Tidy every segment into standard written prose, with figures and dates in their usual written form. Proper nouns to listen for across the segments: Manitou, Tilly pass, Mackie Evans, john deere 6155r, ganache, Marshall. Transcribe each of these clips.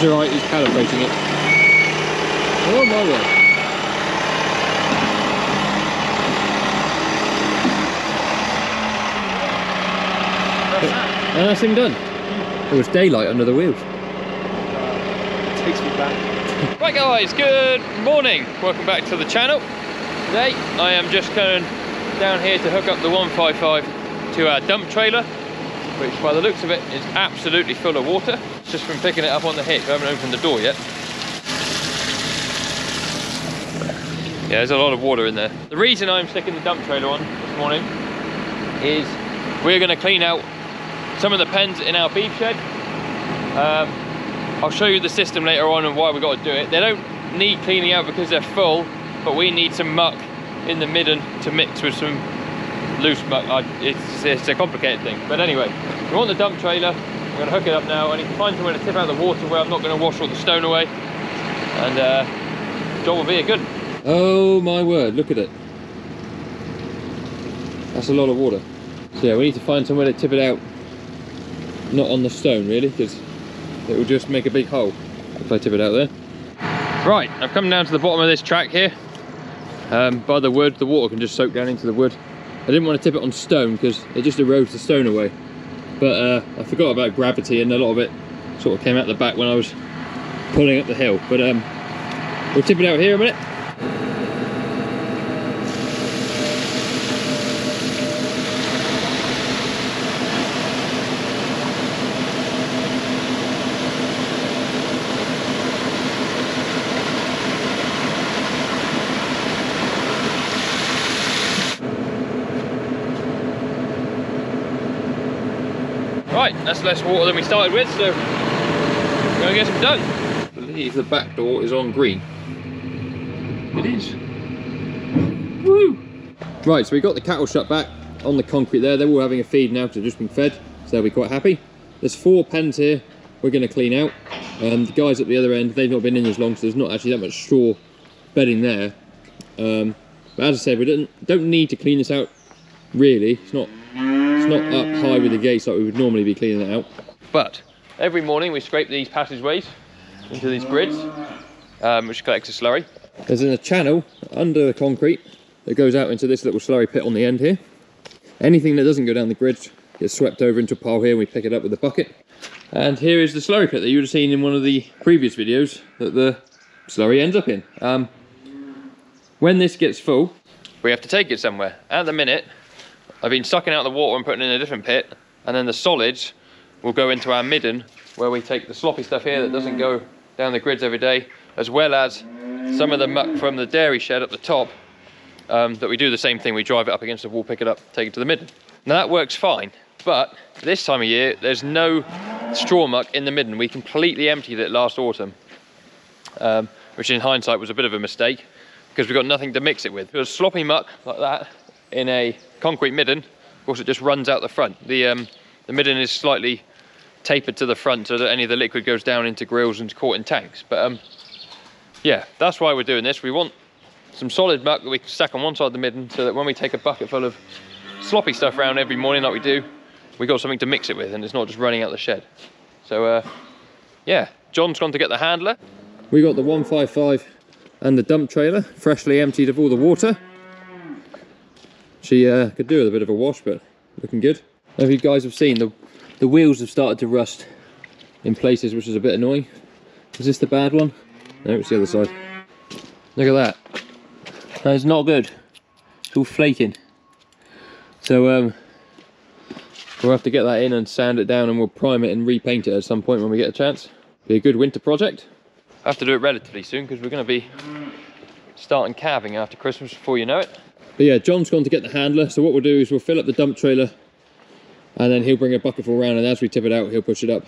Marshall's right, he's calibrating it. Oh my word. And that's him done. There was daylight under the wheels. It takes me back. Right guys, good morning. Welcome back to the channel. Today I am just going down here to hook up the 155 to our dump trailer, which by the looks of it is absolutely full of water. It's just from picking it up on the hitch. I haven't opened the door yet. Yeah, there's a lot of water in there. The reason I'm sticking the dump trailer on this morning is we're going to clean out some of the pens in our beef shed. I'll show you the system later on and why we got to do it. They don't need cleaning out because they're full, but we need some muck in the midden to mix with some loose muck. It's a complicated thing. But anyway, we want the dump trailer. We're going to hook it up now. I need to find somewhere to tip out the water where I'm not going to wash all the stone away. And the job will be a good. Oh my word, look at it. That's a lot of water. So yeah, we need to find somewhere to tip it out. Not on the stone really, because it will just make a big hole if I tip it out there. Right, I've come down to the bottom of this track here. By the wood, the water can just soak down into the wood. I didn't want to tip it on stone because it just erodes the stone away. But I forgot about gravity and a lot of it sort of came out the back when I was pulling up the hill. But we'll tip it out here a minute. Right, that's less water than we started with, so we're going to get some done. I believe the back door is on green. It is. Woo! Right, so we got the cattle shut back on the concrete there. They're all having a feed now because they've just been fed, so they'll be quite happy. There's 4 pens here we're going to clean out. The guys at the other end, they've not been in as long, so there's not actually that much straw bedding there. But as I said, we don't need to clean this out, really. It's not up high with the gates like we would normally be cleaning it out. But every morning we scrape these passageways into these grids, which collects a slurry. There's a channel under the concrete that goes out into this little slurry pit on the end here. Anything that doesn't go down the grids gets swept over into a pile here and we pick it up with a bucket. And here is the slurry pit that you would have seen in one of the previous videos that the slurry ends up in. When this gets full, we have to take it somewhere. At the minute, I've been sucking out the water and putting it in a different pit, and then the solids will go into our midden where we take the sloppy stuff here that doesn't go down the grids every day, as well as some of the muck from the dairy shed at the top that we do the same thing. We drive it up against the wall, pick it up, take it to the midden. Now that works fine, but this time of year there's no straw muck in the midden. We completely emptied it last autumn, which in hindsight was a bit of a mistake because we got nothing to mix it with. It was sloppy muck like that in a concrete midden. Of course it just runs out the front. The midden is slightly tapered to the front so that any of the liquid goes down into grills and caught in tanks. But yeah, that's why we're doing this. We want some solid muck that we can stack on one side of the midden so that when we take a bucket full of sloppy stuff around every morning like we do, we got something to mix it with and it's not just running out the shed. So yeah, John's gone to get the handler. We got the 155 and the dump trailer freshly emptied of all the water. She could do with a bit of a wash, but looking good. As you guys have seen, the wheels have started to rust in places, which is a bit annoying. Is this the bad one? No, it's the other side. Look at that. That is not good. It's all flaking. So we'll have to get that in and sand it down, and we'll prime it and repaint it at some point when we get a chance. Be a good winter project. I have to do it relatively soon because we're going to be starting calving after Christmas before you know it. But yeah, John's gone to get the handler, so what we'll do is we'll fill up the dump trailer and then he'll bring a bucket full round, and as we tip it out, he'll push it up.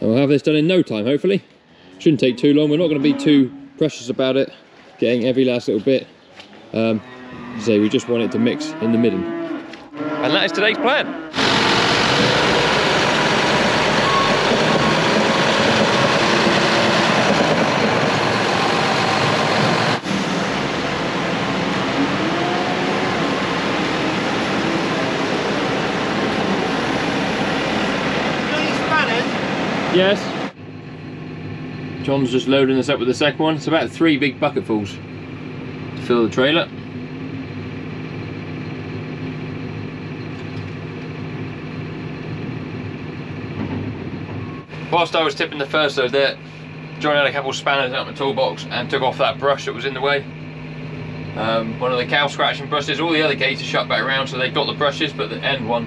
And we'll have this done in no time, hopefully. Shouldn't take too long. We're not going to be too precious about it, getting every last little bit. So we just want it to mix in the midden. And that is today's plan. Yes. John's just loading us up with the second one. It's about 3 big bucketfuls to fill the trailer. Whilst I was tipping the first load there, John had a couple of spanners out of my toolbox and took off that brush that was in the way. One of the cow scratching brushes. All the other gates are shut back around, so they got the brushes, but the end one,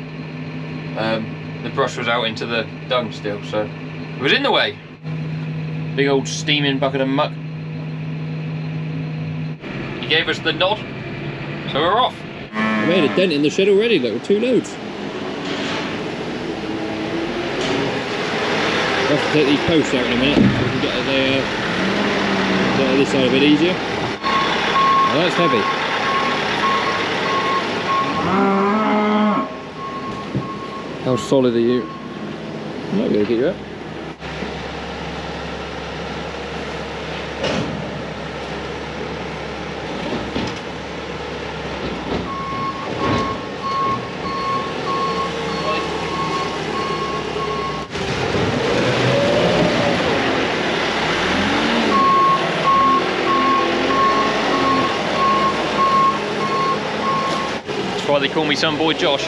the brush was out into the dung still, so it was in the way. Big old steaming bucket of muck. He gave us the nod, so we're off. I made a dent in the shed already, look, with 2 loads. I'll have to take these posts out in a minute so we can get to this side a bit easier. Oh, that's heavy. How solid are you? I might be able to get you up. Why they call me Son Boy Josh.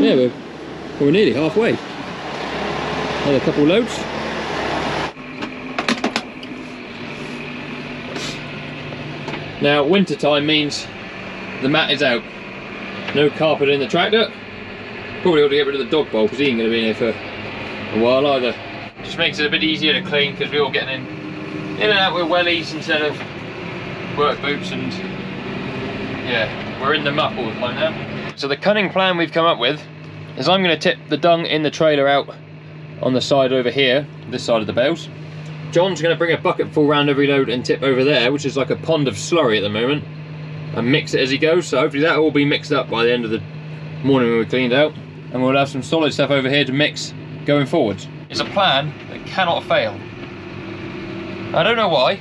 Yeah, we're nearly halfway. Another couple loads. Now, winter time means the mat is out. No carpet in the tractor. Probably ought to get rid of the dog bowl because he ain't going to be in here for a while either. Just makes it a bit easier to clean because we're all getting in and out with wellies instead of work boots and yeah. We're in the muck all the time now. So the cunning plan we've come up with is I'm going to tip the dung in the trailer out on the side over here, this side of the bales. John's going to bring a bucket full round every load and tip over there, which is like a pond of slurry at the moment, and mix it as he goes. So hopefully that will all be mixed up by the end of the morning when we cleaned out, and we'll have some solid stuff over here to mix going forwards. It's a plan that cannot fail. I don't know why.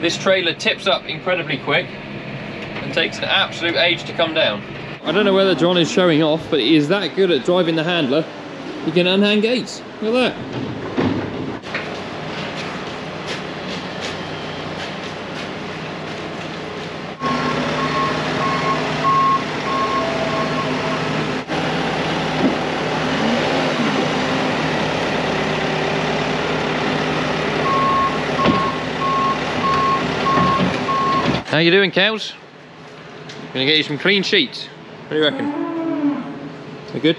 This trailer tips up incredibly quick. It takes an absolute age to come down. I don't know whether John is showing off, but he is that good at driving the handler, he can unhand gates. Look at that. How you doing, cows? Gonna get you some clean sheets. What do you reckon? They're good?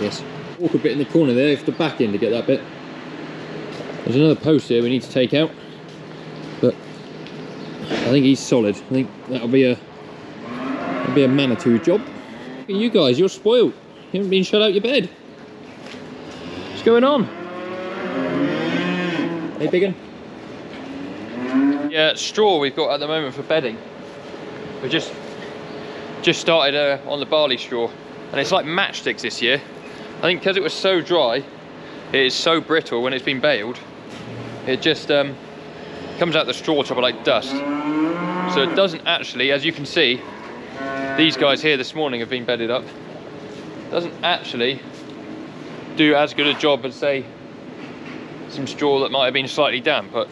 Yes. Walk a bit in the corner there, you have to back in to get that bit. There's another post here we need to take out, but I think he's solid. I think that'll be a Manitou job. Look at you guys, you're spoiled. You haven't been shut out your bed. What's going on? Hey, big one. Yeah, straw we've got at the moment for bedding. We just started on the barley straw, and it's like matchsticks this year. I think because it was so dry, it is so brittle when it's been baled, it just comes out the straw chopper like dust. So it doesn't actually, as you can see, these guys here this morning have been bedded up. It doesn't actually do as good a job as say some straw that might have been slightly damp, but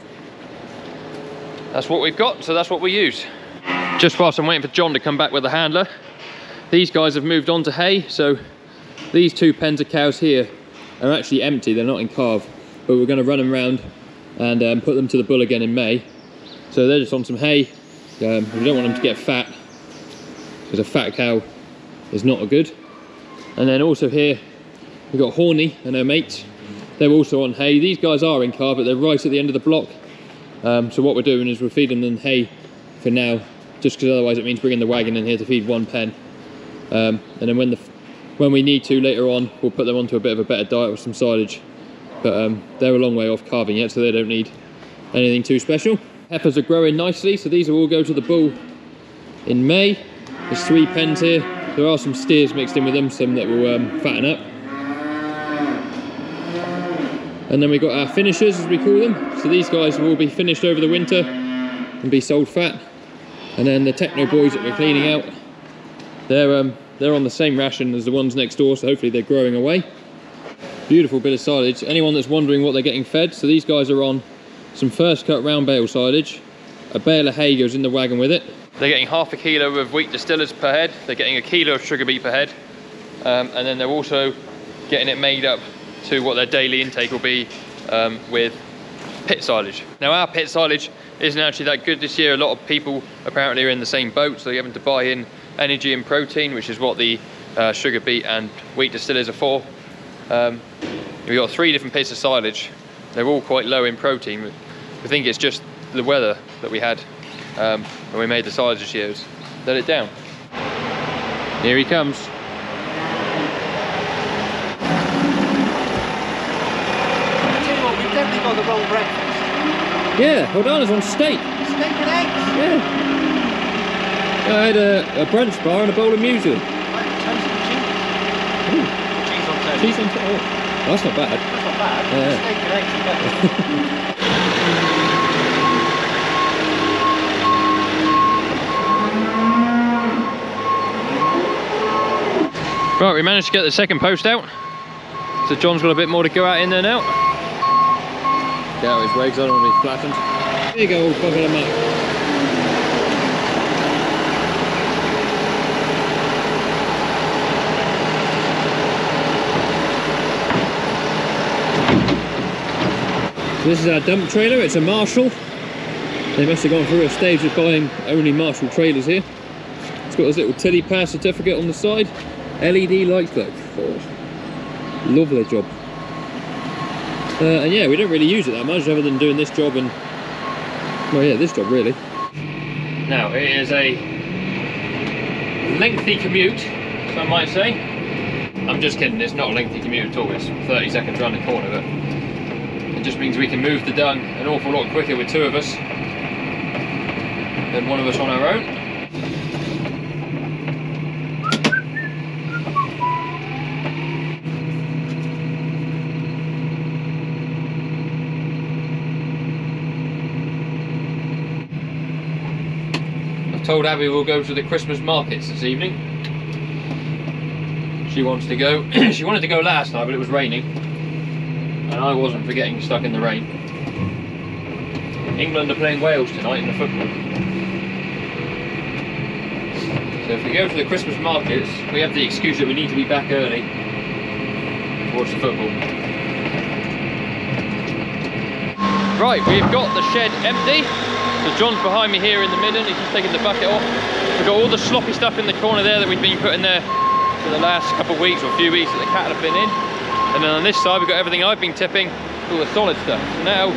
that's what we've got, so that's what we use. Just whilst I'm waiting for John to come back with the handler, these guys have moved on to hay, so these 2 pens of cows here are actually empty, they're not in calf, but we're going to run them round and put them to the bull again in May. So they're just on some hay. We don't want them to get fat, because a fat cow is not good. And then also here we've got Horny and her mates, they're also on hay. These guys are in calf, but they're right at the end of the block, so what we're doing is we're feeding them hay for now, just because otherwise it means bringing the wagon in here to feed 1 pen, and then when we need to later on, we'll put them onto a bit of a better diet with some silage, but they're a long way off calving yet, so they don't need anything too special. Peppers are growing nicely, so these will all go to the bull in May. There's 3 pens here, there are some steers mixed in with them, some that will fatten up. And then we've got our finishers, as we call them, so these guys will be finished over the winter and be sold fat. And then the techno boys that we're cleaning out, they're on the same ration as the ones next door, so hopefully they're growing away. Beautiful bit of silage. Anyone that's wondering what they're getting fed, so these guys are on some first cut round bale silage. A bale of hay goes in the wagon with it. They're getting half a kilo of wheat distillers per head, they're getting a kilo of sugar beet per head, and then they're also getting it made up to what their daily intake will be with pit silage. Now our pit silage isn't actually that good this year. A lot of people apparently are in the same boat, so they're having to buy in energy and protein, which is what the sugar beet and wheat distillers are for. We've got three different pits of silage. They're all quite low in protein. We think it's just the weather that we had when we made the silage years. Let it down. Here he comes. We've definitely got the wrong breakfast. Yeah, Hordana's on steak. Steak and eggs? Yeah. I had a brunch bar and a bowl of muesli. Cheese on toast. Cheese on toast. Oh, that's not bad. That's not bad. Steak and eggs are better. Right, we managed to get the second post out, so John's got a bit more to go out in there now. Get out of his way because I don't want to be flattened. There you go, old bugger of muck. This is our dump trailer, it's a Marshall. They must have gone through a stage of buying only Marshall trailers here. It's got this little Tilly pass certificate on the side. LED light look. Oh, lovely job. And yeah, we don't really use it that much other than doing this job and, well yeah, this job really. Now, it is a lengthy commute, some might say. I'm just kidding, it's not a lengthy commute at all. It's 30 seconds around the corner, but it just means we can move the dung an awful lot quicker with two of us than one of us on our own. Told Abby we'll go to the Christmas markets this evening. She wants to go. She wanted to go last night, but it was raining, and I wasn't for getting stuck in the rain. England are playing Wales tonight in the football. So if we go to the Christmas markets, we have the excuse that we need to be back early to watch the football. Right, we've got the shed empty. So John's behind me here in the midden, he's just taking the bucket off. We've got all the sloppy stuff in the corner there that we've been putting there for the last couple of weeks or a few weeks that the cattle have been in. And then on this side we've got everything I've been tipping, all the solid stuff. So now,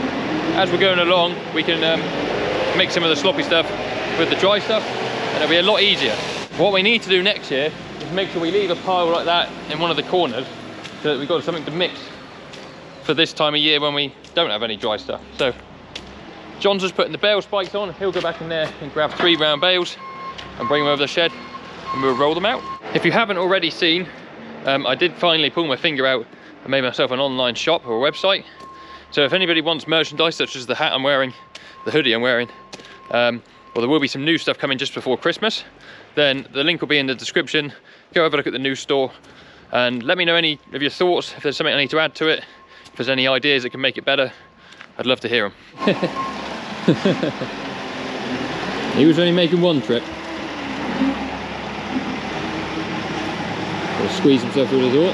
as we're going along, we can mix some of the sloppy stuff with the dry stuff, and it'll be a lot easier. What we need to do next year is make sure we leave a pile like that in one of the corners so that we've got something to mix for this time of year when we don't have any dry stuff. So, John's just putting the bale spikes on. He'll go back in there and grab three round bales and bring them over the shed and we'll roll them out. If you haven't already seen, I did finally pull my finger out and made myself an online shop or a website. So if anybody wants merchandise such as the hat I'm wearing, the hoodie I'm wearing, well, there will be some new stuff coming just before Christmas, then the link will be in the description. Go have a look at the new store and let me know any of your thoughts. If there's something I need to add to it, if there's any ideas that can make it better, I'd love to hear them. He was only making one trip. Gotta squeeze himself through the door.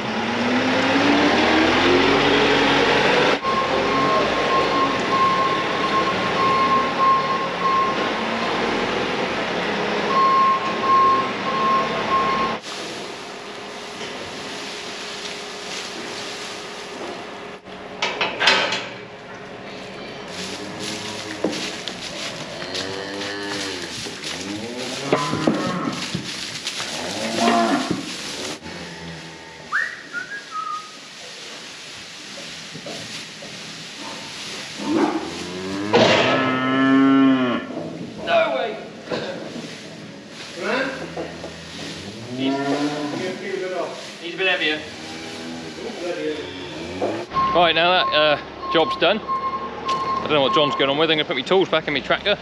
Right, now that job's done, I don't know what John's going on with. I'm going to put my tools back in my tractor.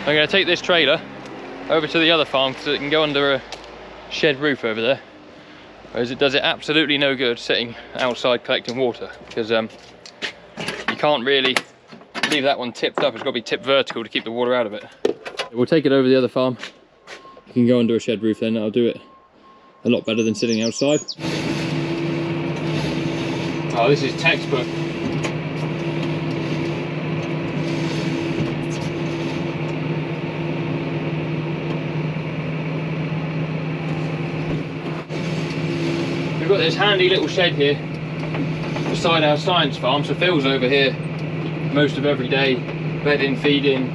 I'm going to take this trailer over to the other farm so it can go under a shed roof over there. Whereas it does it absolutely no good sitting outside collecting water, because you can't really leave that one tipped up. It's got to be tipped vertical to keep the water out of it. We'll take it over the other farm. You can go under a shed roof then, that'll do it a lot better than sitting outside. Oh, this is textbook. We've got this handy little shed here beside our science farm, so Phil's over here most of every day, bedding, feeding,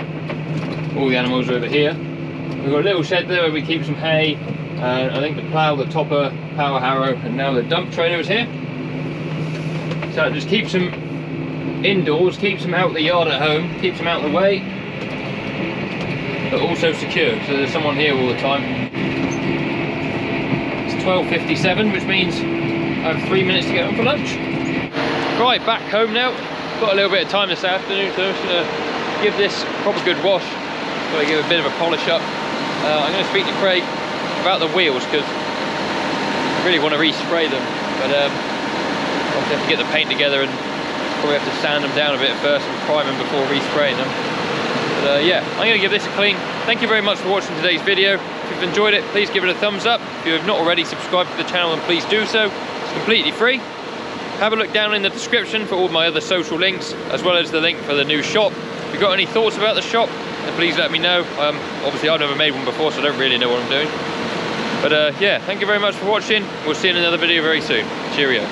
all the animals are over here. We've got a little shed there where we keep some hay, I think the plough, the topper, power harrow, and now the dump trailer is here. So it just keeps them indoors, keeps them out the yard at home, keeps them out of the way, but also secure, so there's someone here all the time. It's 12:57, which means I have 3 minutes to get home for lunch. Right, back home now. Got a little bit of time this afternoon, so I'm just going to give this a proper good wash. Got to give a bit of a polish up. I'm going to speak to Craig about the wheels, because I really want to respray them, but I'll have to get the paint together and probably have to sand them down a bit first and prime them before respraying them. But yeah, I'm going to give this a clean. Thank you very much for watching today's video. If you've enjoyed it, please give it a thumbs up. If you have not already subscribed to the channel, then please do so. It's completely free. Have a look down in the description for all my other social links, as well as the link for the new shop. If you've got any thoughts about the shop, then please let me know. Obviously I've never made one before, so I don't really know what I'm doing. But yeah, thank you very much for watching. We'll see you in another video very soon. Cheerio.